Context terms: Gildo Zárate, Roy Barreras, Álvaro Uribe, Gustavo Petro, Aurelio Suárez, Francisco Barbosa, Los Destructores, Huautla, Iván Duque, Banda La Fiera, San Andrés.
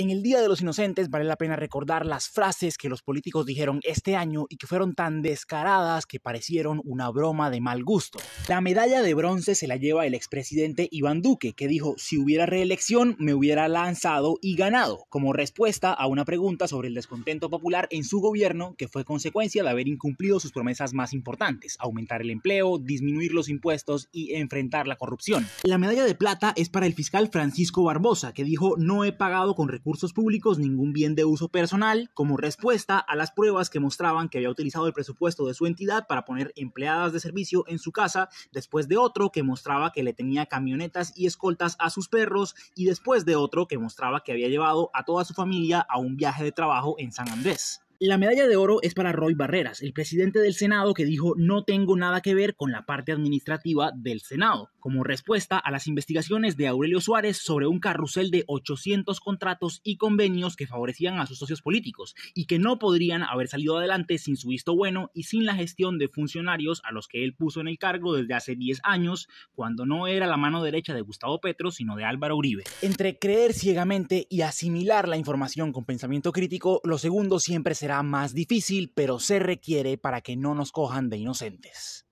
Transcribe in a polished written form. En el Día de los Inocentes vale la pena recordar las frases que los políticos dijeron este año y que fueron tan descaradas que parecieron una broma de mal gusto. La medalla de bronce se la lleva el expresidente Iván Duque, que dijo: si hubiera reelección me hubiera lanzado y ganado, como respuesta a una pregunta sobre el descontento popular en su gobierno que fue consecuencia de haber incumplido sus promesas más importantes: aumentar el empleo, disminuir los impuestos y enfrentar la corrupción. La medalla de plata es para el fiscal Francisco Barbosa, que dijo: no he pagado con recursos públicos ningún bien de uso personal, como respuesta a las pruebas que mostraban que había utilizado el presupuesto de su entidad para poner empleadas de servicio en su casa, después de otro que mostraba que le tenía camionetas y escoltas a sus perros, y después de otro que mostraba que había llevado a toda su familia a un viaje de trabajo en San Andrés. La medalla de oro es para Roy Barreras, el presidente del Senado, que dijo: no tengo nada que ver con la parte administrativa del Senado, como respuesta a las investigaciones de Aurelio Suárez sobre un carrusel de 800 contratos y convenios que favorecían a sus socios políticos y que no podrían haber salido adelante sin su visto bueno y sin la gestión de funcionarios a los que él puso en el cargo desde hace 10 años, cuando no era la mano derecha de Gustavo Petro, sino de Álvaro Uribe. Entre creer ciegamente y asimilar la información con pensamiento crítico, lo segundo siempre será más difícil, pero se requiere para que no nos cojan de inocentes.